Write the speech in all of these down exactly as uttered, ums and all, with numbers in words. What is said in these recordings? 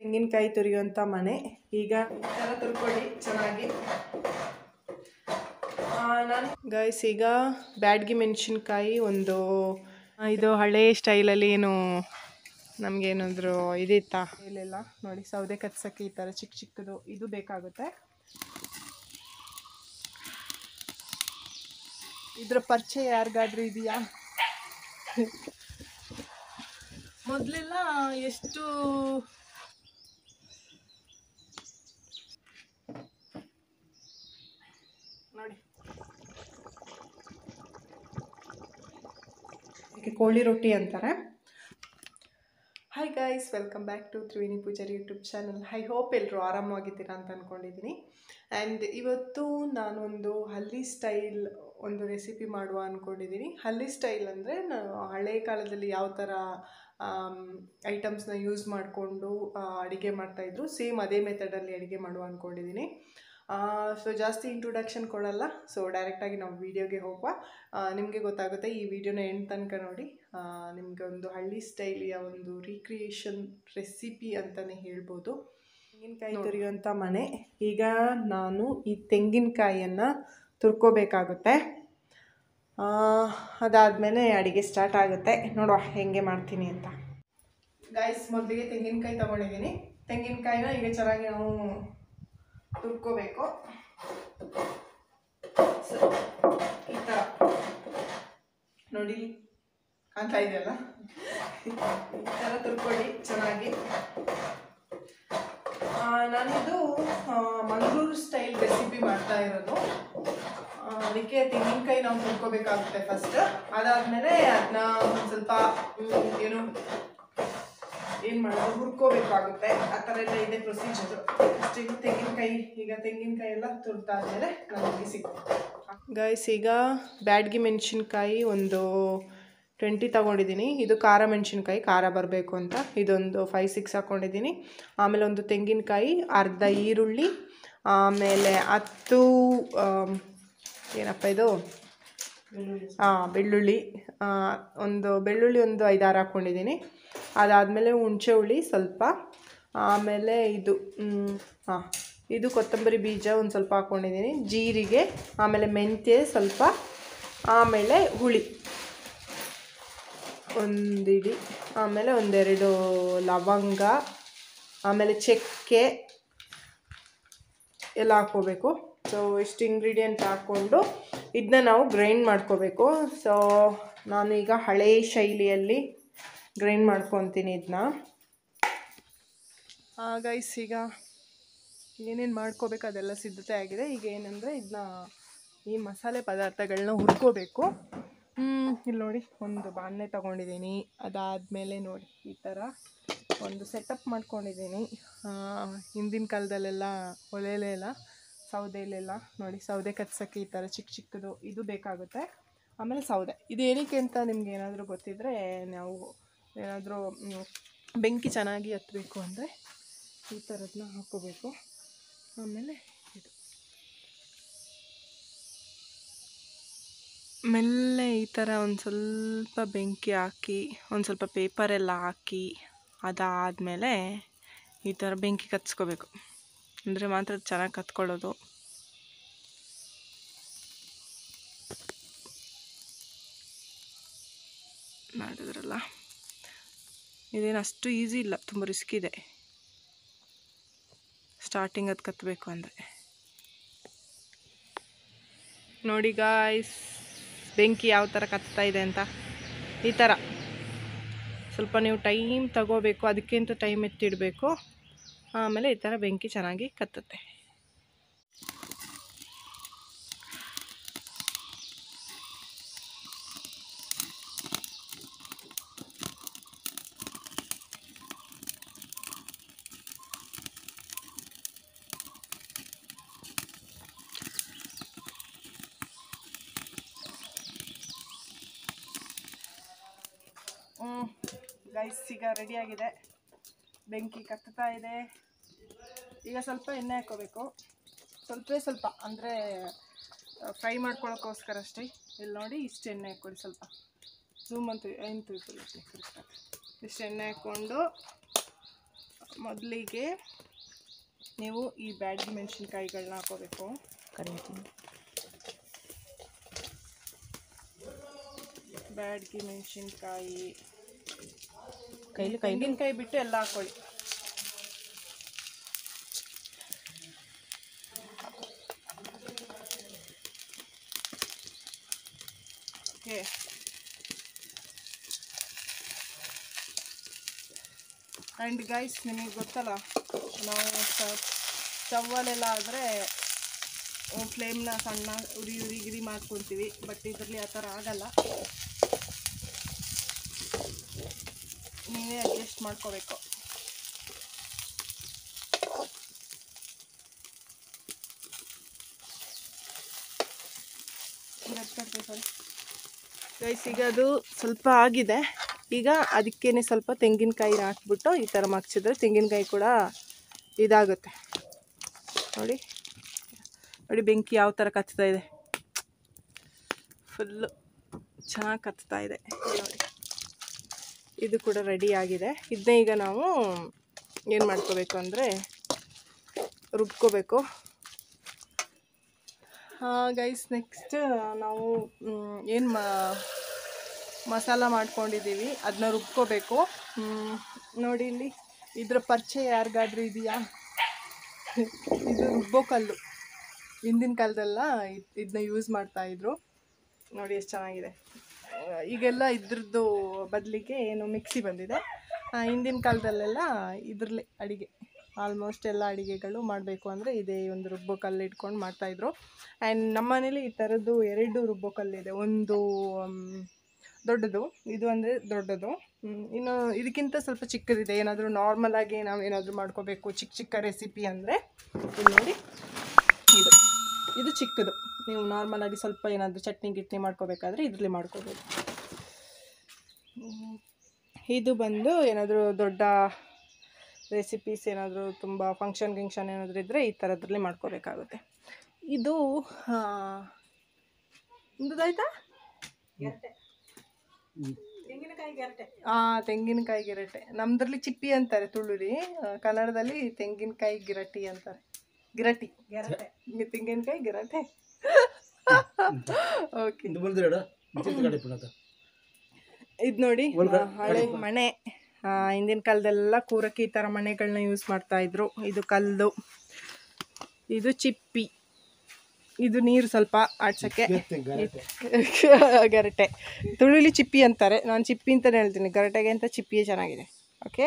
ತೆಂಗಿನಕಾಯಿ ತುರಿಯುವಂಥ ಮನೆ. ಈಗ ಎಲ್ಲ ತುರ್ಕೊಳ್ಳಿ ಚೆನ್ನಾಗಿ. ನಾನು ಗೈಸ್ ಈಗ ಬ್ಯಾಡ್ಗಿ ಮೆಣಸಿನ್ಕಾಯಿ ಒಂದು ಇದು ಹಳೆ ಸ್ಟೈಲಲ್ಲಿ ಏನು ನಮಗೇನಾದರೂ ಇದಿತ್ತಾ ಇಲ್ಲೆಲ್ಲ ನೋಡಿ ಸೌದೆ ಕತ್ಸಕ್ಕೆ ಈ ಥರ ಚಿಕ್ಕ ಚಿಕ್ಕದು ಇದು ಬೇಕಾಗುತ್ತೆ. ಇದರ ಪರಿಚಯ ಯಾರಿಗಾದ್ರೂ ಇದೆಯಾ? ಮೊದಲೆಲ್ಲ ಎಷ್ಟು ಕೋಳಿ ರೊಟ್ಟಿ ಅಂತಾರೆ. Hi guys, welcome back to Triveni Poojary YouTube channel. I hope ಎಲ್ಲರೂ ಆರಾಮವಾಗಿದ್ದೀರಾ ಅಂತ ಅಂದ್ಕೊಂಡಿದ್ದೀನಿ. ಆ್ಯಂಡ್ ಇವತ್ತು ನಾನೊಂದು ಹಳ್ಳಿ ಸ್ಟೈಲ್ ಒಂದು ರೆಸಿಪಿ ಮಾಡುವ ಅಂದ್ಕೊಂಡಿದ್ದೀನಿ. ಹಳ್ಳಿ ಸ್ಟೈಲ್ ಅಂದರೆ ನಾನು ಹಳೆ ಕಾಲದಲ್ಲಿ ಯಾವ ಥರ ಐಟಮ್ಸ್ನ ಯೂಸ್ ಮಾಡಿಕೊಂಡು ಅಡುಗೆ ಮಾಡ್ತಾಯಿದ್ರು, ಸೇಮ್ ಅದೇ ಮೆಥಡಲ್ಲಿ ಅಡುಗೆ ಮಾಡುವ ಅಂದ್ಕೊಂಡಿದ್ದೀನಿ. ಸೊ ಜಾಸ್ತಿ ಇಂಟ್ರೊಡಕ್ಷನ್ ಕೊಡಲ್ಲ, ಸೊ ಡೈರೆಕ್ಟಾಗಿ ನಾವು ವೀಡಿಯೋಗೆ ಹೋಗುವ. ನಿಮಗೆ ಗೊತ್ತಾಗುತ್ತೆ, ಈ ವಿಡಿಯೋನ ಎಂಡ್ ತನಕ ನೋಡಿ. ನಿಮಗೆ ಒಂದು ಹಳ್ಳಿ ಸ್ಟೈಲಿಯ ಒಂದು ರೀಕ್ರಿಯೇಷನ್ ರೆಸಿಪಿ ಅಂತಲೇ ಹೇಳ್ಬೋದು. ತೆಂಗಿನಕಾಯಿ ತುರಿಯುವಂಥ ಮನೆ. ಈಗ ನಾನು ಈ ತೆಂಗಿನಕಾಯಿಯನ್ನು ತುರ್ಕೋಬೇಕಾಗುತ್ತೆ, ಅದಾದಮೇಲೆ ಅಡುಗೆ ಸ್ಟಾರ್ಟ್ ಆಗುತ್ತೆ. ನೋಡುವ ಹೆಂಗೆ ಮಾಡ್ತೀನಿ ಅಂತ. ಗೈಸ್, ಮೊದಲಿಗೆ ತೆಂಗಿನಕಾಯಿ ತೊಗೊಂಡಿದ್ದೀನಿ. ತೆಂಗಿನಕಾಯಿನ ಈಗ ಚೆನ್ನಾಗಿ ನಾವು ತುರ್ಕೋಬೇಕು. ಸೊ ಈ ಥರ ನೋಡಿ ಕಾಣ್ತಾ ಇದೆಯಲ್ಲ, ಈ ಥರ ತುರ್ಕೊಳ್ಳಿ ಚೆನ್ನಾಗಿ. ನಾನಿದು ಮಂಗಳೂರು ಸ್ಟೈಲ್ ರೆಸಿಪಿ ಮಾಡ್ತಾ ಇರೋದು, ಅದಕ್ಕೆ ತೆಂಗಿನಕಾಯಿ ನಾವು ತುರ್ಕೋಬೇಕಾಗುತ್ತೆ ಫಸ್ಟ್. ಅದಾದಮೇಲೆ ಅದನ್ನ ಒಂದು ಸ್ವಲ್ಪ ಏನು ಏನು ಮಾಡೋದು ಹುರ್ಕೋಬೇಕಾಗುತ್ತೆ, ಆ ಥರ ಎಲ್ಲ ಇದೆ ಪ್ರೊಸೀಜರು. ಅಷ್ಟೇ ತೆಂಗಿನಕಾಯಿ ಈಗ ತೆಂಗಿನಕಾಯಿ ಎಲ್ಲ ತುರ್ದಾದಮೇಲೆ ನಮಗೆ ಸಿಗ್ತದೆ. ಗೈಸ್, ಈಗ ಬ್ಯಾಡ್ಗಿ ಮೆಣಸಿನ್ಕಾಯಿ ಒಂದು ಟ್ವೆಂಟಿ ತೊಗೊಂಡಿದ್ದೀನಿ. ಇದು ಖಾರ ಮೆಣಸಿನ್ಕಾಯಿ, ಖಾರ ಬರಬೇಕು ಅಂತ ಇದೊಂದು ಫೈವ್ ಸಿಕ್ಸ್ ಹಾಕ್ಕೊಂಡಿದ್ದೀನಿ. ಆಮೇಲೆ ಒಂದು ತೆಂಗಿನಕಾಯಿ, ಅರ್ಧ ಈರುಳ್ಳಿ, ಆಮೇಲೆ ಹತ್ತು ಏನಪ್ಪ ಇದು ಹಾಂ ಬೆಳ್ಳುಳ್ಳಿ, ಒಂದು ಬೆಳ್ಳುಳ್ಳಿ ಒಂದು ಐದಾರು ಹಾಕ್ಕೊಂಡಿದ್ದೀನಿ. ಅದಾದಮೇಲೆ ಹುಣಸೆ ಹುಳಿ ಸ್ವಲ್ಪ, ಆಮೇಲೆ ಇದು ಹಾಂ ಇದು ಕೊತ್ತಂಬರಿ ಬೀಜ ಒಂದು ಸ್ವಲ್ಪ ಹಾಕ್ಕೊಂಡಿದ್ದೀನಿ, ಜೀರಿಗೆ, ಆಮೇಲೆ ಮೆಂತ್ಯ ಸ್ವಲ್ಪ, ಆಮೇಲೆ ಹುಳಿ ಒಂದು ಇಡಿ, ಆಮೇಲೆ ಒಂದೆರಡು ಲವಂಗ, ಆಮೇಲೆ ಚಕ್ಕೆ ಎಲ್ಲ ಹಾಕ್ಕೋಬೇಕು. ಸೊ ಇಷ್ಟು ಇಂಗ್ರೀಡಿಯೆಂಟ್ ಹಾಕ್ಕೊಂಡು ಇದನ್ನ ನಾವು ಗ್ರೈಂಡ್ ಮಾಡ್ಕೋಬೇಕು. ಸೊ ನಾನು ಈಗ ಹಳೆ ಶೈಲಿಯಲ್ಲಿ ಗ್ರೈಂಡ್ ಮಾಡ್ಕೊತೀನಿ ಇದನ್ನ. ಗೈಸ್, ಈಗ ಏನೇನು ಮಾಡ್ಕೋಬೇಕು ಅದೆಲ್ಲ ಸಿದ್ಧತೆ ಆಗಿದೆ. ಈಗ ಏನಂದರೆ ಇದನ್ನ ಈ ಮಸಾಲೆ ಪದಾರ್ಥಗಳನ್ನ ಹುರ್ಕೋಬೇಕು. ಇಲ್ಲಿ ನೋಡಿ ಒಂದು ಬಾಣಲೆ ತೊಗೊಂಡಿದ್ದೀನಿ. ಅದಾದಮೇಲೆ ನೋಡಿ ಈ ಥರ ಒಂದು ಸೆಟಪ್ ಮಾಡ್ಕೊಂಡಿದ್ದೀನಿ. ಹಿಂದಿನ ಕಾಲದಲ್ಲೆಲ್ಲ ಒಲೆಯಲ್ಲೆಲ್ಲ ಸೌದೆಯಲ್ಲೆಲ್ಲ ನೋಡಿ ಸೌದೆ ಕತ್ಸಕ್ಕೆ ಈ ಥರ ಚಿಕ್ಕ ಚಿಕ್ಕದು ಇದು ಬೇಕಾಗುತ್ತೆ. ಆಮೇಲೆ ಸೌದೆ ಇದು ಏನಕ್ಕೆ ಅಂತ ನಿಮ್ಗೆ ಏನಾದರೂ ಗೊತ್ತಿದ್ದರೆ, ನಾವು ಏನಾದರೂ ಬೆಂಕಿ ಚೆನ್ನಾಗಿ ಹತ್ತಬೇಕು ಅಂದರೆ ಈ ಥರದನ್ನ ಹಾಕ್ಕೋಬೇಕು. ಆಮೇಲೆ ಇದು ಆಮೇಲೆ ಈ ಥರ ಒಂದು ಸ್ವಲ್ಪ ಬೆಂಕಿ ಹಾಕಿ ಒಂದು ಸ್ವಲ್ಪ ಪೇಪರೆಲ್ಲ ಹಾಕಿ ಅದಾದಮೇಲೆ ಈ ಥರ ಬೆಂಕಿ ಕತ್ಸ್ಕೋಬೇಕು, ಅಂದರೆ ಮಾತ್ರ ಚೆನ್ನಾಗಿ ಕತ್ಕೊಳ್ಳೋದು. ಮಾಡಿದ್ರಲ್ಲ, ಇದೇನು ಅಷ್ಟು ಈಸಿ ಇಲ್ಲ, ತುಂಬ ರಿಸ್ಕ್ ಇದೆ ಸ್ಟಾರ್ಟಿಂಗ್ ಅದು ಕತ್ತಬೇಕು ಅಂದರೆ. ನೋಡಿ ಗಾಯ್ಸ್, ಬೆಂಕಿ ಯಾವ ಥರ ಕತ್ತಾ ಇದೆ ಅಂತ. ಈ ಥರ ಸ್ವಲ್ಪ ನೀವು ಟೈಮ್ ತಗೋಬೇಕು, ಅದಕ್ಕಿಂತ ಟೈಮ್ ಎತ್ತಿಡಬೇಕು. ಆಮೇಲೆ ಈ ಥರ ಬೆಂಕಿ ಚೆನ್ನಾಗಿ ಕತ್ತುತ್ತೆ. ಗೈಸ್, ಈಗ ರೆಡಿಯಾಗಿದೆ, ಬೆಂಕಿ ಕತ್ತಾ ಇದೆ. ಈಗ ಸ್ವಲ್ಪ ಎಣ್ಣೆ ಹಾಕ್ಕೋಬೇಕು, ಸ್ವಲ್ಪ ಸ್ವಲ್ಪ ಅಂದರೆ ಫ್ರೈ ಮಾಡ್ಕೊಳ್ಳೋಕ್ಕೋಸ್ಕರ ಅಷ್ಟೇ. ಇಲ್ಲಿ ನೋಡಿ ಇಷ್ಟು ಎಣ್ಣೆ ಹಾಕ್ಕೊಳ್ಳಿ, ಸ್ವಲ್ಪ ಝೂಮ್ ಅಂತೂ ಏನು ತಿಳ್ಕೊಳ್ಳಿ, ಇಷ್ಟು ಎಣ್ಣೆ ಹಾಕ್ಕೊಂಡು ಮೊದಲಿಗೆ ನೀವು ಈ ಬ್ಯಾಡಗಿ ಮೆಣಸಿನಕಾಯಿಗಳನ್ನ ಹಾಕೋಬೇಕು. ಕರಿತೀನಿ ಬ್ಯಾಡಗಿ ಮೆಣಸಿನಕಾಯಿ ಕೈಲಿ ಕೈಗಿನಕಾಯಿ ಬಿಟ್ಟು ಎಲ್ಲ ಹಾಕೊಳ್ಳಿ. ಓಕೆ, ಆ್ಯಂಡ್ ಗೈಸ್ ನಿಮಗೆ ಗೊತ್ತಲ್ಲ ನಾವು ಸ್ಟವ್ವಲ್ಲೆಲ್ಲ ಆದರೆ ಫ್ಲೇಮ್ನ ಸಣ್ಣ ಉರಿ ಉರಿ ಗಿರಿ ಮಾಡ್ಕೊತೀವಿ, ಬಟ್ ಇದರಲ್ಲಿ ಆ ಥರ ಆಗಲ್ಲ. ನೀವೇ ಅಡ್ಜಸ್ಟ್ ಮಾಡ್ಕೋಬೇಕು. ಗೈಸ್ ಈಗ ಅದು ಸ್ವಲ್ಪ ಆಗಿದೆ. ಈಗ ಅದಕ್ಕೇನೆ ಸ್ವಲ್ಪ ತೆಂಗಿನಕಾಯಿನ ಹಾಕ್ಬಿಟ್ಟು ಈ ಥರ ಮಗ್ಚಿದ್ರೆ ತೆಂಗಿನಕಾಯಿ ಕೂಡ ಇದಾಗುತ್ತೆ. ನೋಡಿ ನೋಡಿ ಬೆಂಕಿ ಯಾವ ಥರ ಕಚ್ತಾ ಇದೆ, ಫುಲ್ಲು ಚೆನ್ನಾಗಿ ಕಚ್ತಾ ಇದೆ. ನೋಡಿ ಇದು ಕೂಡ ರೆಡಿ ಆಗಿದೆ. ಇದನ್ನೇ ಈಗ ನಾವು ಏನು ಮಾಡ್ಕೋಬೇಕು ಅಂದರೆ ರುಬ್ಕೋಬೇಕು. ಗೈಸ್ ನೆಕ್ಸ್ಟ್ ನಾವು ಏನು ಮಾ ಮಸಾಲ ಮಾಡ್ಕೊಂಡಿದ್ದೀವಿ ಅದನ್ನ ರುಬ್ಕೋಬೇಕು. ನೋಡಿ ಇಲ್ಲಿ ಇದರ ಪರಿಚಯ ಯಾರಿಗಾದ್ರೂ ಇದೆಯಾ? ಇದು ರುಬ್ಬೋ ಕಲ್ಲು. ಹಿಂದಿನ ಕಾಲದೆಲ್ಲ ಇದನ್ನ ಯೂಸ್ ಮಾಡ್ತಾಯಿದ್ರು. ನೋಡಿ ಎಷ್ಟು ಚೆನ್ನಾಗಿದೆ. ಈಗೆಲ್ಲ ಇದ್ರದ್ದು ಬದಲಿಗೆ ಏನು ಮಿಕ್ಸಿ ಬಂದಿದೆ. ಹಿಂದಿನ ಕಾಲದಲ್ಲೆಲ್ಲ ಇದರಲ್ಲೇ ಅಡುಗೆ ಆಲ್ಮೋಸ್ಟ್ ಎಲ್ಲ ಅಡುಗೆಗಳು ಮಾಡಬೇಕು ಅಂದರೆ ಇದೇ ಒಂದು ರುಬ್ಬೋ ಕಲ್ಲು ಇಟ್ಕೊಂಡು ಮಾಡ್ತಾಯಿದ್ರು. ಆ್ಯಂಡ್ ನಮ್ಮ ಮನೇಲಿ ಈ ಥರದ್ದು ಎರಡು ರುಬ್ಬೋ ಕಲ್ಲಿದೆ. ಒಂದು ದೊಡ್ಡದು, ಇದು ಅಂದರೆ ದೊಡ್ಡದು, ಇನ್ನು ಇದಕ್ಕಿಂತ ಸ್ವಲ್ಪ ಚಿಕ್ಕದಿದೆ. ಏನಾದರೂ ನಾರ್ಮಲಾಗಿ ನಾವು ಏನಾದರೂ ಮಾಡ್ಕೋಬೇಕು ಚಿಕ್ಕ ಚಿಕ್ಕ ರೆಸಿಪಿ ಅಂದರೆ ಇಲ್ಲಿ ನೋಡಿ ಇದು ಇದು ಚಿಕ್ಕದು. ನೀವು ನಾರ್ಮಲಾಗಿ ಸ್ವಲ್ಪ ಏನಾದರೂ ಚಟ್ನಿ ಗಿಟ್ನಿ ಮಾಡ್ಕೋಬೇಕಾದ್ರೆ ಇದರಲ್ಲಿ ಮಾಡ್ಕೋಬೇಕು. ಇದು ಬಂದು ಏನಾದರೂ ದೊಡ್ಡ ರೆಸಿಪೀಸ್ ಏನಾದರೂ ತುಂಬ ಫಂಕ್ಷನ್ ಗಿಂಕ್ಷನ್ ಏನಾದರೂ ಇದ್ದರೆ ಈ ಥರದ್ರಲ್ಲಿ ಮಾಡ್ಕೋಬೇಕಾಗುತ್ತೆ. ಇದು ನಿಮ್ದಾಯ್ತಾ? ತೆಂಗಿನಕಾಯಿ ಗೆರಟೆ. ಹಾಂ, ತೆಂಗಿನಕಾಯಿ ಗೆರಟೆ. ನಮ್ಮದ್ರಲ್ಲಿ ಚಿಪ್ಪಿ ಅಂತಾರೆ ತುಳುರಿ, ಕನ್ನಡದಲ್ಲಿ ತೆಂಗಿನಕಾಯಿ ಗಿರಟಿ ಅಂತಾರೆ. ಗಿರಟಿ ಗೆರಟೆ, ತೆಂಗಿನಕಾಯಿ ಗೆರಟೆ. ಓಕೆ, ಇದು ನೋಡಿ ಹಳೆ ಮನೆ. ಹಿಂದಿನ ಕಾಲದಲ್ಲೆಲ್ಲ ಕೂರಕ್ಕೆ ಈ ಥರ ಮನೆಗಳನ್ನ ಯೂಸ್ ಮಾಡ್ತಾಯಿದ್ರು. ಇದು ಕಲ್ಲು, ಇದು ಚಿಪ್ಪಿ, ಇದು ನೀರು ಸ್ವಲ್ಪ ಆಡ್ಸೋಕ್ಕೆ, ಗರಟೆ. ತುಳುಲಿ ಚಿಪ್ಪಿ ಅಂತಾರೆ, ನಾನು ಚಿಪ್ಪಿ ಅಂತಲೇ ಹೇಳ್ತೀನಿ, ಗರಟೆಗೆ ಅಂತ ಚಿಪ್ಪಿಯೇ ಚೆನ್ನಾಗಿದೆ. ಓಕೆ,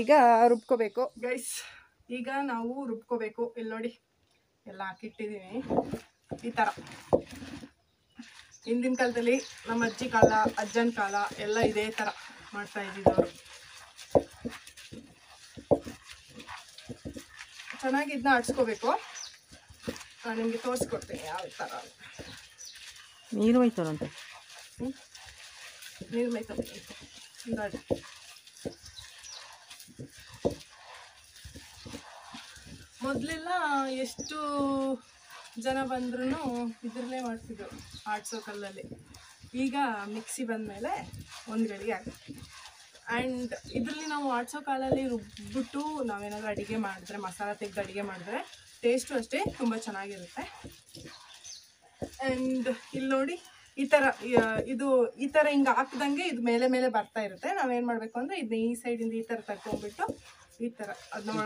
ಈಗ ರುಬ್ಕೋಬೇಕು ಗೈಸ್. ಈಗ ನಾವು ರುಬ್ಕೋಬೇಕು. ಇಲ್ಲಿ ನೋಡಿ ಎಲ್ಲ ಹಾಕಿಟ್ಟಿದ್ದೀನಿ ಈ ಥರ. ಹಿಂದಿನ ಕಾಲದಲ್ಲಿ ನಮ್ಮ ಅಜ್ಜಿ ಕಾಲ, ಅಜ್ಜನ ಕಾಲ ಎಲ್ಲ ಇದೇ ಥರ ಮಾಡ್ತಾ ಇದ್ದಿದ್ದವರು. ಚೆನ್ನಾಗಿ ಇದನ್ನ ಆಡಿಸ್ಕೋಬೇಕು. ನಾನು ನಿಮಗೆ ತೋರಿಸ್ಕೊಡ್ತೀನಿ ಯಾವ ಥರ. ನೀರು ಮೈತರಂತೆ, ನೀರು ಮೈತ ನೋಡಿ. ಮೊದಲೆಲ್ಲ ಎಷ್ಟು ಜನ ಬಂದ್ರೂ ಇದರಲ್ಲೇ ಮಾಡ್ತಿದ್ರು ಆಡ್ಸೋ ಕಲ್ಲಲ್ಲಿ. ಈಗ ಮಿಕ್ಸಿ ಬಂದಮೇಲೆ ಒಂದು ಗಳಿಗೆ ಆಗುತ್ತೆ. ಆ್ಯಂಡ್ ಇದರಲ್ಲಿ ನಾವು ಆಡ್ಸೋ ಕಾಲಲ್ಲಿ ರುಬ್ಬಿಬಿಟ್ಟು ನಾವೇನಾದರೂ ಅಡುಗೆ ಮಾಡಿದ್ರೆ, ಮಸಾಲ ತೆಗೆದು ಅಡುಗೆ ಮಾಡಿದ್ರೆ ಟೇಸ್ಟು ಅಷ್ಟೇ ತುಂಬ ಚೆನ್ನಾಗಿರುತ್ತೆ. ಆ್ಯಂಡ್ ಇಲ್ಲಿ ನೋಡಿ ಈ ಥರ, ಇದು ಈ ಥರ ಹಿಂಗೆ ಹಾಕ್ದಂಗೆ ಇದು ಮೇಲೆ ಮೇಲೆ ಬರ್ತಾ ಇರುತ್ತೆ. ನಾವೇನು ಮಾಡಬೇಕು ಅಂದರೆ ಇದನ್ನ ಈ ಸೈಡಿಂದ ಈ ಥರ ತಗೊಂಡ್ಬಿಟ್ಟು ಈ ಥರ ಅದನ್ನ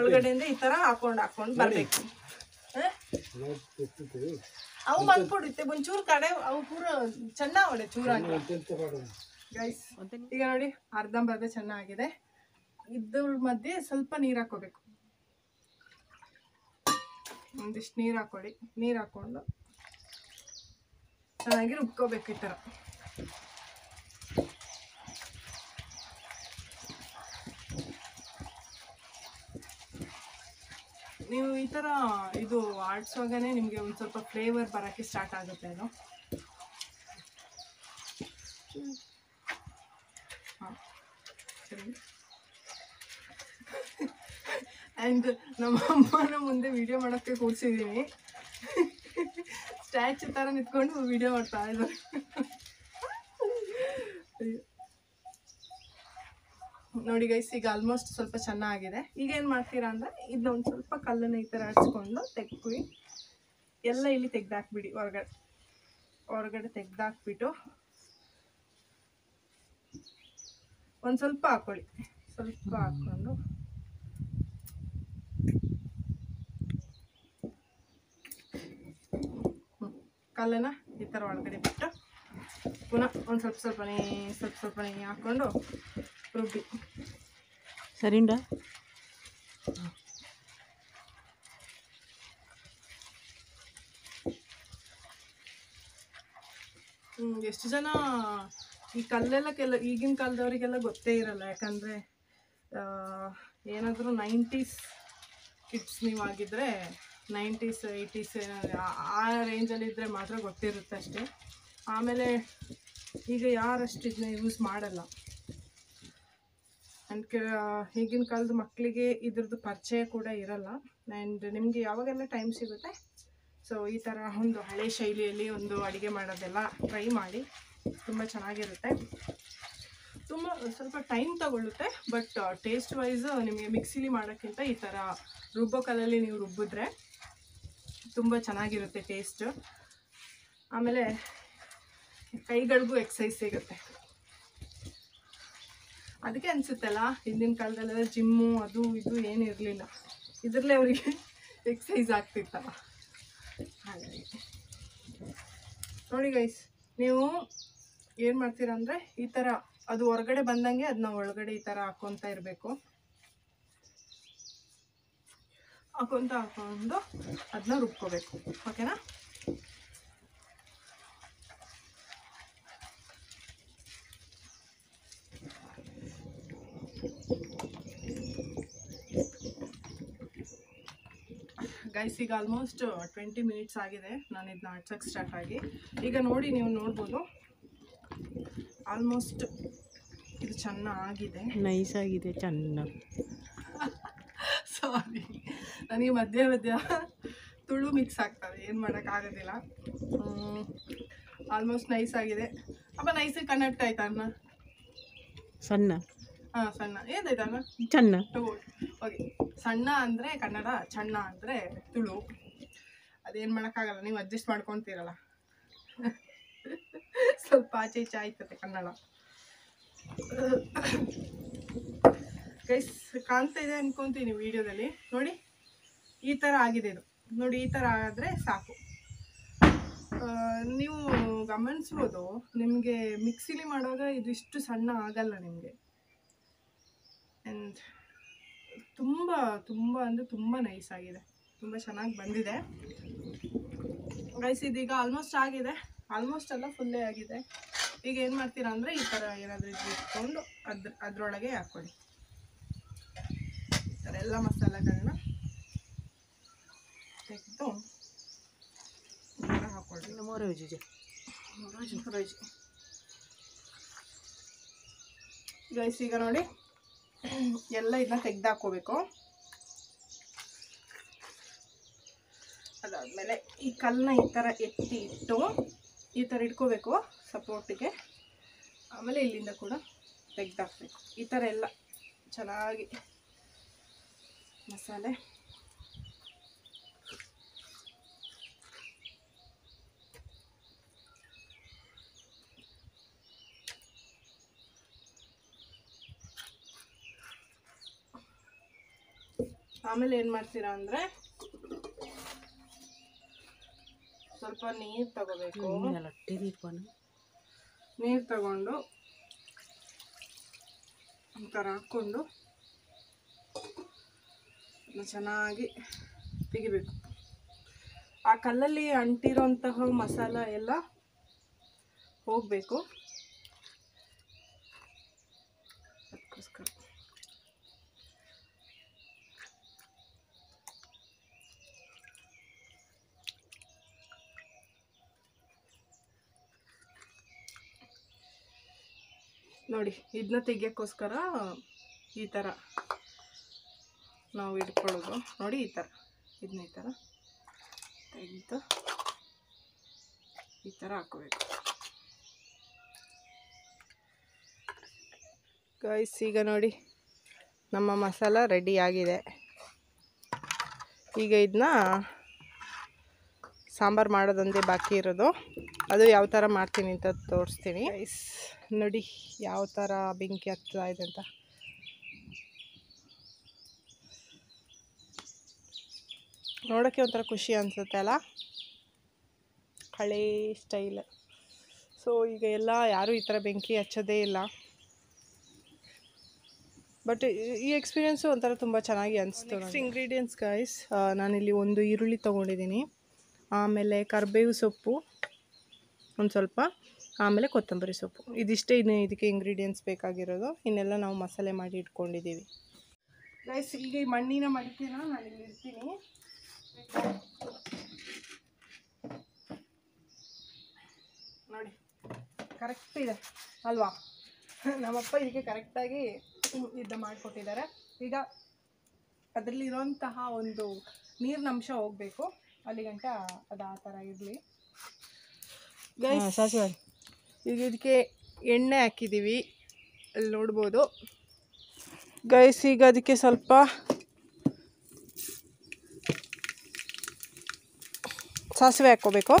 ಒಳಗಡೆಯಿಂದ ಈ ಥರ ಹಾಕೊಂಡು ಹಾಕೊಂಡು ಬರಬೇಕು. ಅವು ಬಂದ್ಕೊಡುತ್ತೆ ಒಂಚೂರು ಕಡೆ, ಅವು ಪೂರ ಚೆನ್ನಾಗಿ ಹೊಡೆ ಚೂರಾಗಿ. ಗೈಸ್ ಈಗ ನೋಡಿ ಅರ್ಧಂಬರ್ಧ ಚೆನ್ನಾಗಿದೆ. ಇದ್ರ ಮಧ್ಯೆ ಸ್ವಲ್ಪ ನೀರು ಹಾಕೋಬೇಕು. ಒಂದಿಷ್ಟು ನೀರು ಹಾಕೊಳ್ಳಿ. ನೀರು ಹಾಕ್ಕೊಂಡು ಚೆನ್ನಾಗಿ ರುಬ್ಕೋಬೇಕು ಈ ಥರ. ನೀವು ಈ ಥರ ಇದು ಆಡಿಸುವಾಗನೇ ನಿಮಗೆ ಒಂದು ಸ್ವಲ್ಪ ಫ್ಲೇವರ್ ಬರೋಕ್ಕೆ ಸ್ಟಾರ್ಟ್ ಆಗುತ್ತೆ. ಅದು ಹಾಂ ಸರಿ. ಆ್ಯಂಡ್ ನಮ್ಮ ಅಮ್ಮನ ಮುಂದೆ ವಿಡಿಯೋ ಮಾಡೋಕ್ಕೆ ಕೂರಿಸಿದ್ದೀನಿ. ಸ್ಟ್ಯಾಚು ಥರ ನಿಂತ್ಕೊಂಡು ವಿಡಿಯೋ ಮಾಡ್ತಾ ಇದ್ದಾರೆ. ನೋಡಿ ಗೈಸ್, ಈಗ ಆಲ್ಮೋಸ್ಟ್ ಸ್ವಲ್ಪ ಚೆನ್ನಾಗಿದೆ. ಈಗ ಏನು ಮಾಡ್ತೀರಾ ಅಂದರೆ ಇದೊಂದು ಸ್ವಲ್ಪ ಕಲ್ಲನ್ನು ಈ ಥರ ಹಚ್ಕೊಂಡು ತೆಗ್ಕಿ ಎಲ್ಲ ಇಲ್ಲಿ ತೆಗ್ದಾಕ್ಬಿಡಿ. ಹೊರಗಡೆ ಹೊರಗಡೆ ತೆಗ್ದಾಕ್ಬಿಟ್ಟು ಒಂದು ಸ್ವಲ್ಪ ಹಾಕ್ಕೊಳ್ಳಿ. ಸ್ವಲ್ಪ ಹಾಕ್ಕೊಂಡು ಕಲ್ಲನ್ನು ಈ ಥರ ಒಳಗಡೆ ಬಿಟ್ಟು ಪುನಃ ಒಂದು ಸ್ವಲ್ಪ ಸ್ವಲ್ಪನೇ ಸ್ವಲ್ಪ ಸ್ವಲ್ಪನೇ ಹಾಕ್ಕೊಂಡು ರುಬ್ಬಿ. ಸರಿನಾ? ಎಷ್ಟು ಜನ ಈ ಕಲ್ಲೆಲ್ಲ ಕೆಲ ಈಗಿನ ಕಾಲದವರಿಗೆಲ್ಲ ಗೊತ್ತೇ ಇರಲ್ಲ. ಯಾಕಂದರೆ ಏನಾದರೂ ನೈಂಟೀಸ್ ಕಿಡ್ಸ್ ನೀವಾಗಿದ್ದರೆ, ನೈಂಟೀಸ್ ಏಯ್ಟೀಸ್ ಆ ರೇಂಜಲ್ಲಿದ್ದರೆ ಮಾತ್ರ ಗೊತ್ತಿರುತ್ತೆ ಅಷ್ಟೇ. ಆಮೇಲೆ ಈಗ ಯಾರಷ್ಟು ಇದನ್ನ ಯೂಸ್ ಮಾಡಲ್ಲ. ಆ್ಯಂಡ್ ಕೆ ಈಗಿನ ಕಾಲದ ಮಕ್ಕಳಿಗೆ ಇದ್ರದ್ದು ಪರಿಚಯ ಕೂಡ ಇರಲ್ಲ. ಆ್ಯಂಡ್ ನಿಮಗೆ ಯಾವಾಗೆಲ್ಲ ಟೈಮ್ ಸಿಗುತ್ತೆ ಸೊ ಈ ಥರ ಒಂದು ಹಳೆ ಶೈಲಿಯಲ್ಲಿ ಒಂದು ಅಡುಗೆ ಮಾಡೋದೆಲ್ಲ ಟ್ರೈ ಮಾಡಿ, ತುಂಬ ಚೆನ್ನಾಗಿರುತ್ತೆ. ತುಂಬ ಸ್ವಲ್ಪ ಟೈಮ್ ತಗೊಳ್ಳುತ್ತೆ, ಬಟ್ ಟೇಸ್ಟ್ ವೈಸ್ ನಿಮಗೆ ಮಿಕ್ಸಿಲಿ ಮಾಡೋಕ್ಕಿಂತ ಈ ಥರ ರುಬ್ಬೋ ಕಲ್ಲಲ್ಲಿ ನೀವು ರುಬ್ಬಿದ್ರೆ ತುಂಬ ಚೆನ್ನಾಗಿರುತ್ತೆ ಟೇಸ್ಟ್. ಆಮೇಲೆ ಕೈಗಳಿಗೂ ಎಕ್ಸಸೈಸ್ ಸಿಗುತ್ತೆ. ಅದಕ್ಕೆ ಅನಿಸುತ್ತಲ್ಲ ಹಿಂದಿನ ಕಾಲದಲ್ಲೆಲ್ಲ ಜಿಮ್ಮು ಅದು ಇದು ಏನೂ ಇರಲಿಲ್ಲ, ಇದರಲ್ಲೇ ಅವರಿಗೆ ಎಕ್ಸಸೈಸ್ ಆಗ್ತಿತ್ತಲ್ಲ. ಹಾಗಾಗಿ ನೋಡಿ ಗೈಸ್, ನೀವು ಏನು ಮಾಡ್ತೀರಾ ಅಂದರೆ ಈ ಥರ ಅದು ಹೊರಗಡೆ ಬಂದಂಗೆ ಅದನ್ನ ಒಳಗಡೆ ಈ ಥರ ಹಾಕ್ಕೊತಾ ಇರಬೇಕು. ಹಾಕ್ಕೊತ ಹಾಕ್ಕೊಂಡು ಅದನ್ನ ರುಬ್ಕೋಬೇಕು. ಓಕೆನಾ? ಗೈಸ್, ಈಗ ಆಲ್ಮೋಸ್ಟ್ ಟ್ವೆಂಟಿ ಮಿನಿಟ್ಸ್ ಆಗಿದೆ ನಾನು ಇದನ್ನ ಹಚ್ಚಕ್ಕೆ ಸ್ಟಾರ್ಟ್ ಆಗಿ. ಈಗ ನೋಡಿ ನೀವು ನೋಡ್ಬೋದು ಆಲ್ಮೋಸ್ಟ್ ಇದು ಚೆನ್ನಾಗಿದೆ, ನೈಸ್ ಆಗಿದೆ, ಚೆನ್ನಾಗಿ. ಸಾರಿ, ನನಗೆ ಮಧ್ಯ ಮಧ್ಯ ತುಳು ಮಿಕ್ಸ್ ಆಗ್ತದೆ, ಏನು ಮಾಡೋಕ್ಕಾಗೋದಿಲ್ಲ. ಆಲ್ಮೋಸ್ಟ್ ನೈಸ್ ಆಗಿದೆ. ಅಪ್ಪ ನೈಸಿಗೆ ಕನೆಕ್ಟ್ ಆಯ್ತಾ ಅಣ್ಣ? ಸಣ್ಣ. ಹಾಂ, ಸಣ್ಣ ಏನಾಯ್ತು ಅಣ್ಣ? ಚೆನ್ನ. ಓಕೆ, ಸಣ್ಣ ಅಂದರೆ ಕನ್ನಡ, ಚೆನ್ನ ಅಂದರೆ ತುಳು. ಅದೇನು ಮಾಡೋಕ್ಕಾಗಲ್ಲ, ನೀವು ಅಡ್ಜಸ್ಟ್ ಮಾಡ್ಕೊತೀರಲ್ಲ. ಸ್ವಲ್ಪ ಆಚೆ ಈಚೆ ಆಯ್ತದೆ ಕನ್ನಡ. ಗೈಸ್, ಕಾಣ್ತಾ ಇದೆ ಅನ್ಕೊತೀನಿ ವಿಡಿಯೋದಲ್ಲಿ. ನೋಡಿ ಈ ಥರ ಆಗಿದೆ ಇದು. ನೋಡಿ ಈ ಥರ ಆದರೆ ಸಾಕು. ನೀವು ಗಮನಿಸ್ಬೋದು, ನಿಮಗೆ ಮಿಕ್ಸಿಲಿ ಮಾಡುವಾಗ ಇದು ಇಷ್ಟು ಸಣ್ಣ ಆಗಲ್ಲ ನಿಮಗೆ. ಆ್ಯಂಡ್ ತುಂಬ ತುಂಬ ಅಂದರೆ ತುಂಬ ನೈಸ್ ಆಗಿದೆ, ತುಂಬ ಚೆನ್ನಾಗಿ ಬಂದಿದೆ ಗೈಸ್. ಇದೀಗ ಆಲ್ಮೋಸ್ಟ್ ಆಗಿದೆ, ಆಲ್ಮೋಸ್ಟ್ ಎಲ್ಲ ಫುಲ್ಲೇ ಆಗಿದೆ. ಈಗ ಏನು ಮಾಡ್ತೀರಾ ಅಂದರೆ ಈ ಥರ ಏನಾದರೂ ಇದು ಇಟ್ಕೊಂಡು ಅದ್ರ ಅದರೊಳಗೆ ಹಾಕ್ಕೊಳ್ಳಿ ಈ ಥರ ಎಲ್ಲ ಮಸಾಲೆಗಳನ್ನ ತೆಗೆದು ಹಾಕ್ಕೊಳ್ಳಿ. ಮೋರೋಜಿ ಮೋರೋಜಿ ಮೋರೋಜಿ ಗೈಸ್, ಈಗ ನೋಡಿ ಎಲ್ಲ ಇದನ್ನ ತೆಗೆದಾಕೋಬೇಕು. ಅದಾದಮೇಲೆ ಈ ಕಲ್ಲನ್ನ ಈ ಥರ ಎತ್ತಿ ಇಟ್ಟು ಈ ಥರ ಇಟ್ಕೋಬೇಕು ಸಪೋರ್ಟಿಗೆ. ಆಮೇಲೆ ಇಲ್ಲಿಂದ ಕೂಡ ತೆಗೆದಾಕಬೇಕು. ಈ ಥರ ಎಲ್ಲ ಚೆನ್ನಾಗಿ ಮಸಾಲೆ ಆಮೇಲೆ ಏನು ಮಾಡ್ತೀರಾ ಅಂದರೆ ಸ್ವಲ್ಪ ನೀರು ತಗೋಬೇಕು. ನೀರು ತಗೊಂಡು ಈ ಥರ ಹಾಕ್ಕೊಂಡು ಚೆನ್ನಾಗಿ ತೆಗಿಬೇಕು. ಆ ಕಲ್ಲಲ್ಲಿ ಅಂಟಿರೋಂತಹ ಮಸಾಲೆ ಎಲ್ಲ ಹೋಗಬೇಕು. ಅದಕ್ಕೋಸ್ಕರ ನೋಡಿ ಇದನ್ನ ತೆಗಿಯೋಕ್ಕೋಸ್ಕರ ಈ ಥರ ನಾವು ಇಟ್ಕೊಳ್ಳೋದು. ನೋಡಿ ಈ ಥರ ಇದನ್ನ ಈ ಥರ ತೆಗೆದು ಈ ಥರ ಹಾಕೋಬೇಕು ಗೈಸ್. ಈಗ ನೋಡಿ ನಮ್ಮ ಮಸಾಲ ರೆಡಿ ಆಗಿದೆ. ಈಗ ಇದನ್ನ ಸಾಂಬಾರು ಮಾಡೋದಂದೇ ಬಾಕಿ ಇರೋದು. ಅದು ಯಾವ ಥರ ಮಾಡ್ತೀನಿ ಅಂತ ತೋರಿಸ್ತೀನಿ. ಇಸ್ ನೋಡಿ ಯಾವ ಥರ ಬೆಂಕಿ ಹತ್ತಾ ಇದೆ ಅಂತ. ನೋಡೋಕ್ಕೆ ಒಂಥರ ಖುಷಿ ಅನಿಸುತ್ತೆ ಅಲ್ಲ, ಹಳೆ ಸ್ಟೈಲ್. ಸೊ ಈಗ ಎಲ್ಲ ಯಾರೂ ಈ ಥರ ಬೆಂಕಿ ಹಚ್ಚೋದೇ ಇಲ್ಲ. ಬಟ್ ಈ ಎಕ್ಸ್ಪೀರಿಯೆನ್ಸು ಒಂಥರ ತುಂಬ ಚೆನ್ನಾಗಿ ಅನಿಸ್ತು. ನೆಕ್ಸ್ಟ್ ಇಂಗ್ರೀಡಿಯೆಂಟ್ಸ್ ಗೈಸ್, ನಾನಿಲ್ಲಿ ಒಂದು ಈರುಳ್ಳಿ ತೊಗೊಂಡಿದ್ದೀನಿ, ಆಮೇಲೆ ಕರಿಬೇವು ಸೊಪ್ಪು ಒಂದು ಸ್ವಲ್ಪ, ಆಮೇಲೆ ಕೊತ್ತಂಬರಿ ಸೊಪ್ಪು. ಇದಿಷ್ಟೇ ಇನ್ನು ಇದಕ್ಕೆ ಇಂಗ್ರೀಡಿಯೆಂಟ್ಸ್ ಬೇಕಾಗಿರೋದು. ಇನ್ನೆಲ್ಲ ನಾವು ಮಸಾಲೆ ಮಾಡಿ ಇಟ್ಕೊಂಡಿದ್ದೀವಿ ಗೈಸ್. ಈಗ ಈ ಮಣ್ಣಿನ ಮಡಿಕೆನ ನಾನು ಇಲ್ಲಿ ಇಡ್ತೀನಿ. ನೋಡಿ ಕರೆಕ್ಟ್ ಇದೆ ಅಲ್ವಾ, ನಮ್ಮಪ್ಪ ಇದಕ್ಕೆ ಕರೆಕ್ಟಾಗಿ ಇದು ಮಾಡಿಕೊಟ್ಟಿದ್ದಾರೆ. ಈಗ ಅದರಲ್ಲಿರುವಂತಹ ಒಂದು ನೀರಿನ ಅಂಶ ಹೋಗಬೇಕು, ಅಲ್ಲಿ ಗಂಟ ಅದು ಆ ಥರ ಇರಲಿ ಗೈಸ್. ಈಗ ಇದಕ್ಕೆ ಎಣ್ಣೆ ಹಾಕಿದ್ದೀವಿ, ಅಲ್ಲಿ ನೋಡ್ಬೋದು ಗೈಸ್. ಈಗ ಅದಕ್ಕೆ ಸ್ವಲ್ಪ ಸಾಸಿವೆ ಹಾಕ್ಕೋಬೇಕು.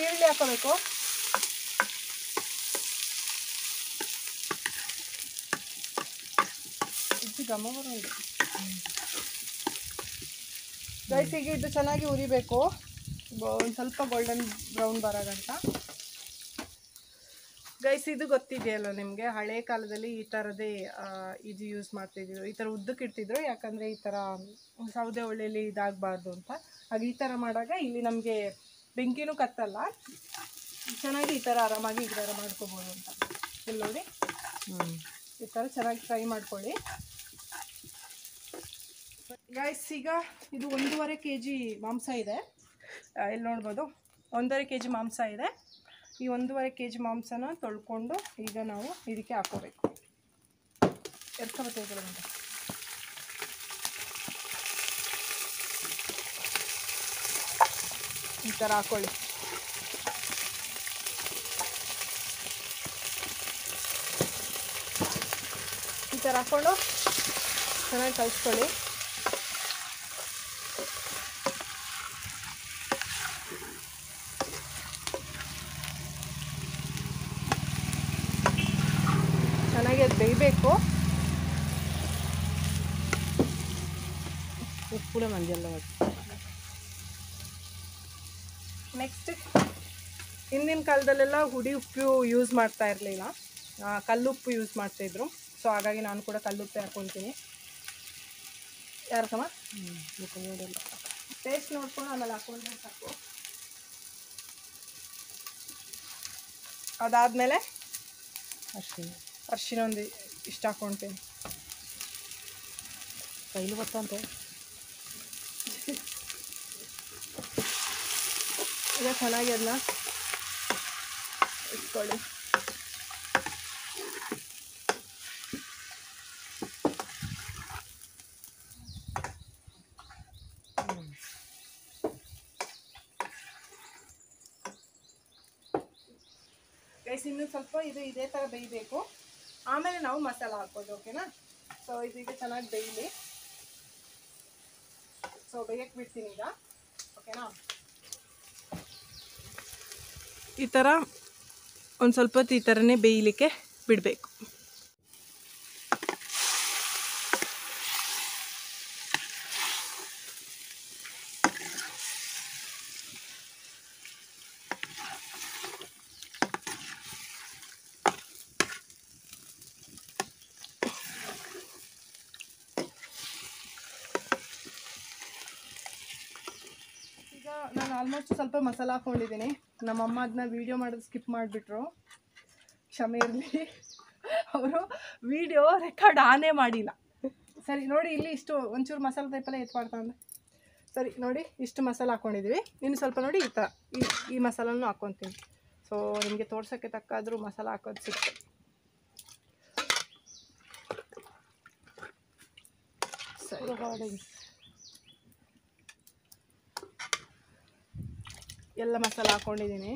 ಈರುಳ್ಳಿ ಹಾಕೋಬೇಕು. ಗೈಸ್ ಈಗ ಇದು ಚೆನ್ನಾಗಿ ಉರಿಬೇಕು, ಒಂದು ಸ್ವಲ್ಪ ಗೋಲ್ಡನ್ ಬ್ರೌನ್ ಬರೋಗಂಟ. ಗೈಸ್ ಇದು ಗೊತ್ತಿದೆಯಲ್ಲ ನಿಮಗೆ, ಹಳೆ ಕಾಲದಲ್ಲಿ ಈ ಥರದೇ ಇದು ಯೂಸ್ ಮಾಡ್ತಿದ್ರು. ಈ ಥರ ಉದ್ದಕ್ಕೆ ಇಡ್ತಿದ್ರು, ಯಾಕಂದರೆ ಈ ಥರ ಸೌದೆ ಒಳ್ಳೆಯಲ್ಲಿ ಇದಾಗಬಾರ್ದು ಅಂತ. ಹಾಗೆ ಈ ಥರ ಮಾಡಾಗ ಇಲ್ಲಿ ನಮಗೆ ಬೆಂಕಿನೂ ಕತ್ತಲ್ಲ, ಚೆನ್ನಾಗಿ ಈ ಥರ ಆರಾಮಾಗಿ ಈ ಥರ ಮಾಡ್ಕೋಬೋದು ಅಂತ. ಇಲ್ಲಿ ನೋಡಿ ಈ ಥರ ಚೆನ್ನಾಗಿ ಫ್ರೈ ಮಾಡ್ಕೊಳ್ಳಿ ಗೈಸ್. ಈಗ ಇದು ಒಂದೂವರೆ ಕೆ ಜಿ ಮಾಂಸ ಇದೆ, ಇಲ್ಲಿ ನೋಡ್ಬೋದು ಒಂದೂವರೆ ಕೆ ಜಿ ಮಾಂಸ ಇದೆ. ಈ ಒಂದೂವರೆ ಕೆ ಜಿ ಮಾಂಸನ ತೊಳ್ಕೊಂಡು ಈಗ ನಾವು ಇದಕ್ಕೆ ಹಾಕೋಬೇಕು. ಎತ್ಕೊಳ್ಬೇಕು ಅಂತ ಈ ಥರ ಹಾಕೊಳ್ಳಿ. ಈ ಥರ ಹಾಕ್ಕೊಂಡು ಚೆನ್ನಾಗಿ ಕಲಿಸ್ಕೊಳ್ಳಿ. ಚೆನ್ನಾಗಿ ಅದು ಬೇಯಬೇಕು. ಉಪ್ಪುಳ ಮಂಜಲ್ಲ. ನೆಕ್ಸ್ಟ್ ಹಿಂದಿನ ಕಾಲದಲ್ಲೆಲ್ಲ ಹುಡಿ ಉಪ್ಪು ಯೂಸ್ ಮಾಡ್ತಾ ಇರಲಿಲ್ಲ, ಕಲ್ಲುಪ್ಪು ಯೂಸ್ ಮಾಡ್ತಾಯಿದ್ರು. ಸೊ ಹಾಗಾಗಿ ನಾನು ಕೂಡ ಕಲ್ಲುಪ್ಪೆ ಹಾಕ್ಕೊತೀನಿ. ಯಾರು ಸಮ ನೋಡಿಲ್ಲ, ಟೇಸ್ಟ್ ನೋಡ್ಕೊಂಡು ಆಮೇಲೆ ಹಾಕ್ಕೊಂಡ್ರೆ ಸಾಕು. ಅದಾದಮೇಲೆ ಅಷ್ಟೇ ಅರ್ಶಿನ ಒಂದು ಇಷ್ಟ ಹಾಕ್ಕೊಳ್ತೀನಿ. ಕೈಲಿ ಗೊತ್ತಂತೆ ಈಗ ಚೆನ್ನಾಗಿ ಅದನ್ನ ಇಟ್ಕೊಳ್ಳಿ. ಗೈಸ್ ಇನ್ನೂ ಸ್ವಲ್ಪ ಇದು ಇದೇ ಥರ ಬೇಯಬೇಕು, ಆಮೇಲೆ ನಾವು ಮಸಾಲ ಹಾಕೋದು, ಓಕೆನಾ? ಸೊ ಇದು ಈಗ ಚೆನ್ನಾಗಿ ಬೇಯಲಿ. ಸೊ ಬೇಯಕ್ಕೆ ಬಿಡ್ತೀನಿ ಈಗ, ಓಕೆನಾ? ಈ ಥರ ಒಂದು ಸ್ವಲ್ಪ ಹೊತ್ತು ಈ ಥರನೇ ಬೇಯಲಿಕ್ಕೆ ಬಿಡಬೇಕು. ನಾನು ಆಲ್ಮೋಸ್ಟ್ ಸ್ವಲ್ಪ ಮಸಾಲ ಹಾಕ್ಕೊಂಡಿದ್ದೀನಿ. ನಮ್ಮಮ್ಮ ಅದನ್ನ ವೀಡಿಯೋ ಮಾಡೋದು ಸ್ಕಿಪ್ ಮಾಡಿಬಿಟ್ರು, ಕ್ಷಮೆ ಇರಲಿ. ಅವರು ವೀಡಿಯೋ ರೆಕಾರ್ಡ್ ಆನೇ ಮಾಡಿಲ್ಲ. ಸರಿ ನೋಡಿ, ಇಲ್ಲಿ ಇಷ್ಟು ಒಂಚೂರು ಮಸಾಲೆ ಟೈಪೆಲ್ಲ ಎತ್ಪಾಡ್ತಾ ಅಂದರೆ ಸರಿ ನೋಡಿ, ಇಷ್ಟು ಮಸಾಲ ಹಾಕ್ಕೊಂಡಿದ್ದೀವಿ. ಇನ್ನು ಸ್ವಲ್ಪ ನೋಡಿ ಈ ಥರ ಈ ಈ ಮಸಾಲನೂ ಹಾಕ್ಕೊತೀನಿ. ಸೊ ನಿಮಗೆ ತೋರ್ಸೋಕ್ಕೆ ತಕ್ಕಾದರೂ ಮಸಾಲ ಹಾಕೋದು ಸಿಕ್ತು. ಸರಿ ಎಲ್ಲ ಮಸಾಲ ಹಾಕ್ಕೊಂಡಿದ್ದೀನಿ.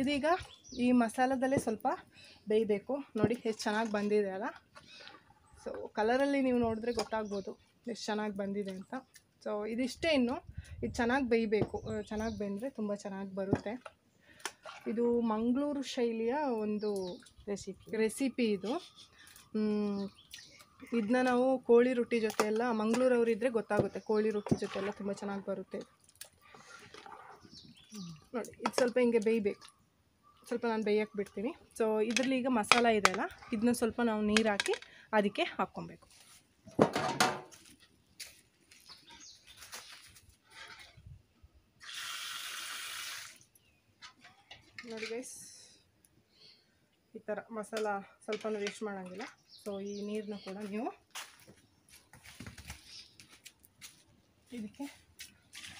ಇದೀಗ ಈ ಮಸಾಲದಲ್ಲೇ ಸ್ವಲ್ಪ ಬೇಯಬೇಕು. ನೋಡಿ ಎಷ್ಟು ಚೆನ್ನಾಗಿ ಬಂದಿದೆ ಅಲ್ಲ. ಸೊ ಕಲರಲ್ಲಿ ನೀವು ನೋಡಿದ್ರೆ ಗೊತ್ತಾಗ್ಬೋದು ಎಷ್ಟು ಚೆನ್ನಾಗಿ ಬಂದಿದೆ ಅಂತ. ಸೊ ಇದಿಷ್ಟೇ, ಇನ್ನು ಇದು ಚೆನ್ನಾಗಿ ಬೇಯಬೇಕು. ಚೆನ್ನಾಗಿ ಬೆಂದರೆ ತುಂಬ ಚೆನ್ನಾಗಿ ಬರುತ್ತೆ. ಇದು ಮಂಗಳೂರು ಶೈಲಿಯ ಒಂದು ರೆಸಿಪಿ ರೆಸಿಪಿ ಇದು. ಇದನ್ನ ನಾವು ಕೋಳಿ ರೊಟ್ಟಿ ಜೊತೆ ಎಲ್ಲ, ಮಂಗಳೂರವರಿದ್ದರೆ ಗೊತ್ತಾಗುತ್ತೆ, ಕೋಳಿ ರೊಟ್ಟಿ ಜೊತೆ ಎಲ್ಲ ತುಂಬ ಚೆನ್ನಾಗಿ ಬರುತ್ತೆ. ನೋಡಿ ಇದು ಸ್ವಲ್ಪ ಹಿಂಗೆ ಬೇಯಬೇಕು. ಸ್ವಲ್ಪ ನಾನು ಬೇಯಕ್ಕೆ ಬಿಡ್ತೀನಿ. ಸೊ ಇದರಲ್ಲಿ ಈಗ ಮಸಾಲ ಇದೆಯಲ್ಲ, ಇದನ್ನ ಸ್ವಲ್ಪ ನಾವು ನೀರು ಹಾಕಿ ಅದಕ್ಕೆ ಹಾಕ್ಕೊಬೇಕು. ನೋಡಿ ಗೈಸ್, ಈ ಥರ ಮಸಾಲ ಸ್ವಲ್ಪ ವೇಸ್ಟ್ ಮಾಡೋಂಗಿಲ್ಲ. ಸೊ ಈ ನೀರನ್ನ ಕೂಡ ನೀವು ಇದಕ್ಕೆ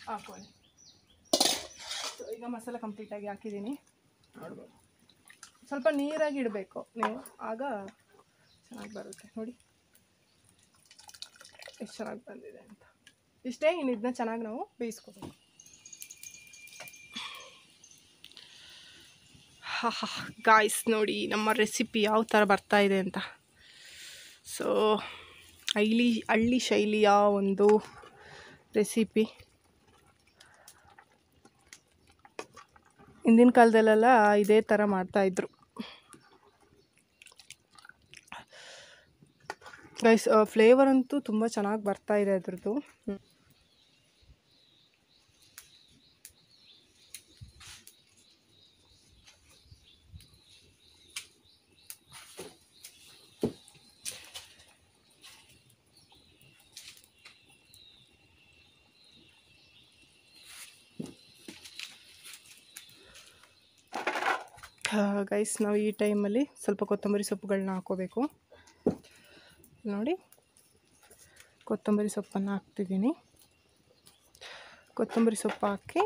ಹಾಕೊಳ್ಳಿ. ಸೊ ಈಗ ಮಸಾಲ ಕಂಪ್ಲೀಟಾಗಿ ಹಾಕಿದ್ದೀನಿ. ನೋಡ್ಬೋದು ಸ್ವಲ್ಪ ನೀರಾಗಿ ಇಡಬೇಕು ನೀವು, ಆಗ ಚೆನ್ನಾಗಿ ಬರುತ್ತೆ. ನೋಡಿ ಎಷ್ಟು ಚೆನ್ನಾಗಿ ಬಂದಿದೆ ಅಂತ. ಇಷ್ಟೇ, ಇನ್ನು ಇದನ್ನ ಚೆನ್ನಾಗಿ ನಾವು ಬೇಯಿಸ್ಕೋಬೇಕು. ಹಾ ಹಾ ಗಾಯ್ಸ್, ನೋಡಿ ನಮ್ಮ ರೆಸಿಪಿ ಯಾವ ಥರ ಬರ್ತಾಯಿದೆ ಅಂತ. ಸೊ ಹಳ್ಳಿ ಹಳ್ಳಿ ಶೈಲಿಯ ಒಂದು ರೆಸಿಪಿ. ಹಿಂದಿನ ಕಾಲದಲ್ಲೆಲ್ಲ ಇದೇ ಥರ ಮಾಡ್ತಾಯಿದ್ರು ಗೈಸ್. ಫ್ಲೇವರ್ ಅಂತೂ ತುಂಬ ಚೆನ್ನಾಗಿ ಬರ್ತಾಯಿದೆ ಅದ್ರದ್ದು. ಗೈಸ್, ನಾವು ಈ ಟೈಮಲ್ಲಿ ಸ್ವಲ್ಪ ಕೊತ್ತಂಬರಿ ಸೊಪ್ಪುಗಳನ್ನ ಹಾಕೋಬೇಕು. ನೋಡಿ ಕೊತ್ತಂಬರಿ ಸೊಪ್ಪನ್ನು ಹಾಕ್ತಿದ್ದೀನಿ. ಕೊತ್ತಂಬರಿ ಸೊಪ್ಪು ಹಾಕಿ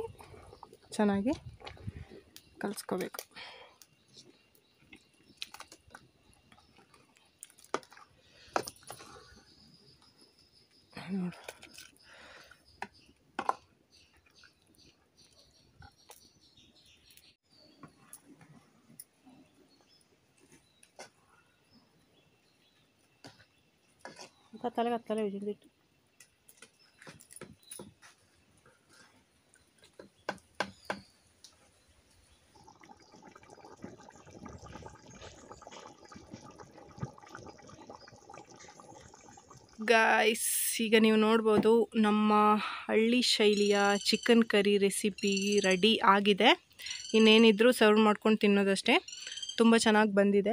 ಚೆನ್ನಾಗಿ ಕಲಿಸ್ಕೋಬೇಕು. ನೋಡಿ ತಲೆ ಕತ್ತಲೆ ಉಜಿಲ್ಬಿಟ್ಟು ಗಾಯ್ಸ್, ಈಗ ನೀವು ನೋಡ್ಬೋದು ನಮ್ಮ ಹಳ್ಳಿ ಶೈಲಿಯ ಚಿಕನ್ ಕರಿ ರೆಸಿಪಿ ರೆಡಿ ಆಗಿದೆ. ಇನ್ನೇನಿದ್ರೂ ಸರ್ವ್ ಮಾಡ್ಕೊಂಡು ತಿನ್ನೋದಷ್ಟೇ. ತುಂಬ ಚೆನ್ನಾಗಿ ಬಂದಿದೆ,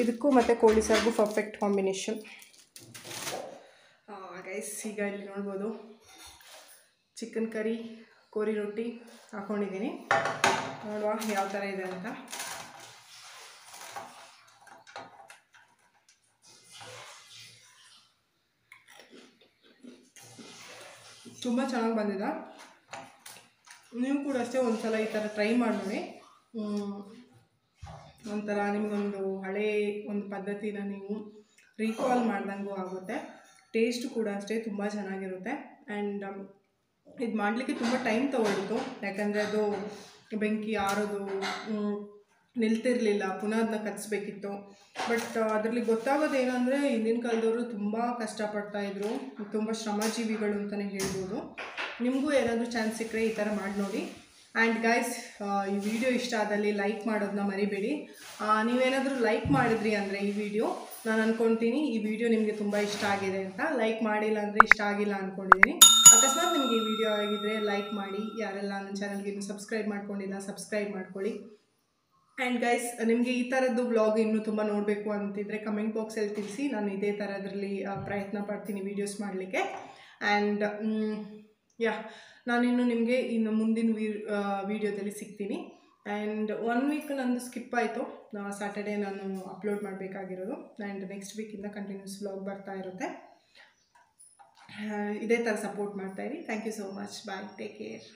ಇದಕ್ಕೂ ಮತ್ತು ಕೋಳಿ ಸಾರಿಗೂ ಪರ್ಫೆಕ್ಟ್ ಕಾಂಬಿನೇಷನ್ ಗೈಸ್. ಈಗ ಇಲ್ಲಿ ನೋಡ್ಬೋದು ಚಿಕನ್ ಕರಿ ಕೋಳಿ ರೊಟ್ಟಿ ಹಾಕ್ಕೊಂಡಿದ್ದೀನಿ. ನೋಡುವ ಯಾವ ಥರ ಇದೆ ಅಂತ. ತುಂಬ ಚೆನ್ನಾಗಿ ಬಂದಿದೆ. ನೀವು ಕೂಡ ಅಷ್ಟೇ ಒಂದು ಸಲ ಈ ಥರ ಟ್ರೈ ಮಾಡಿ. ಒಂಥರ ನಿಮಗೊಂದು ಹಳೇ ಒಂದು ಪದ್ಧತಿನ ನೀವು ರೀಕಾಲ್ ಮಾಡ್ದಂಗೂ ಆಗುತ್ತೆ. ಟೇಸ್ಟು ಕೂಡ ಅಷ್ಟೇ ತುಂಬ ಚೆನ್ನಾಗಿರುತ್ತೆ. ಆ್ಯಂಡ್ ಇದು ಮಾಡಲಿಕ್ಕೆ ತುಂಬ ಟೈಮ್ ತೊಗೊಳ್ತು, ಯಾಕಂದರೆ ಅದು ಬೆಂಕಿ ಆರೋದು, ನಿಲ್ತಿರಲಿಲ್ಲ, ಪುನಃ ಅದನ್ನ ಕಚ್ಬೇಕಿತ್ತು. ಬಟ್ ಅದರಲ್ಲಿ ಗೊತ್ತಾಗೋದೇನೆಂದರೆ ಹಿಂದಿನ ಕಾಲದವರು ತುಂಬ ಕಷ್ಟಪಡ್ತಾಯಿದ್ರು, ತುಂಬ ಶ್ರಮಜೀವಿಗಳು ಅಂತಲೇ ಹೇಳ್ಬೋದು. ನಿಮಗೂ ಏನಾದರೂ ಚಾನ್ಸ್ ಸಿಕ್ಕರೆ ಈ ಥರ ಮಾಡಿ ನೋಡಿ. ಆ್ಯಂಡ್ ಗೈಸ್, ಈ ವಿಡಿಯೋ ಇಷ್ಟ ಆದಲ್ಲಿ ಲೈಕ್ ಮಾಡೋದನ್ನ ಮರಿಬೇಡಿ. ನೀವೇನಾದರೂ ಲೈಕ್ ಮಾಡಿದ್ರಿ ಅಂದರೆ ಈ ವಿಡಿಯೋ, ನಾನು ಅಂದ್ಕೊಳ್ತೀನಿ ಈ ವಿಡಿಯೋ ನಿಮಗೆ ತುಂಬ ಇಷ್ಟ ಆಗಿದೆ ಅಂತ. ಲೈಕ್ ಮಾಡಿಲ್ಲ ಅಂದರೆ ಇಷ್ಟ ಆಗಿಲ್ಲ ಅಂದ್ಕೊಂಡಿದ್ದೀನಿ. ಅಕಸ್ಮಾತ್ ನಿಮಗೆ ಈ ವಿಡಿಯೋ ಆಗಿದ್ದರೆ ಲೈಕ್ ಮಾಡಿ. ಯಾರೆಲ್ಲ ನನ್ನ ಚಾನಲ್ಗೆ ಇನ್ನೂ ಸಬ್ಸ್ಕ್ರೈಬ್ ಮಾಡ್ಕೊಂಡಿಲ್ಲ, ಸಬ್ಸ್ಕ್ರೈಬ್ ಮಾಡ್ಕೊಳ್ಳಿ. ಆ್ಯಂಡ್ ಗೈಸ್, ನಿಮಗೆ ಈ ಥರದ್ದು ವ್ಲಾಗ್ ಇನ್ನೂ ತುಂಬ ನೋಡಬೇಕು ಅಂತಿದ್ರೆ ಕಮೆಂಟ್ ಬಾಕ್ಸಲ್ಲಿ ತಿಳಿಸಿ. ನಾನು ಇದೇ ಥರದ್ರಲ್ಲಿ ಪ್ರಯತ್ನ ಪಡ್ತೀನಿ ವೀಡಿಯೋಸ್ ಮಾಡಲಿಕ್ಕೆ. ಆ್ಯಂಡ್ ಯಾ, ನಾನಿನ್ನು ನಿಮಗೆ ಇನ್ನು ಮುಂದಿನ ವೀಡಿಯೋದಲ್ಲಿ ಸಿಗ್ತೀನಿ. ಆ್ಯಂಡ್ ಒನ್ ವೀಕ್ ನಂದು ಸ್ಕಿಪ್ ಆಯಿತು, ಸ್ಯಾಟರ್ಡೇ ನಾನು ಅಪ್ಲೋಡ್ ಮಾಡಬೇಕಾಗಿರೋದು. ಆ್ಯಂಡ್ ನೆಕ್ಸ್ಟ್ ವೀಕಿಂದ ಕಂಟಿನ್ಯೂಸ್ ವ್ಲಾಗ್ ಬರ್ತಾ ಇರುತ್ತೆ. ಇದೇ ಥರ ಸಪೋರ್ಟ್ ಮಾಡ್ತಾಯಿರಿ. Thank you so much. Bye, take care.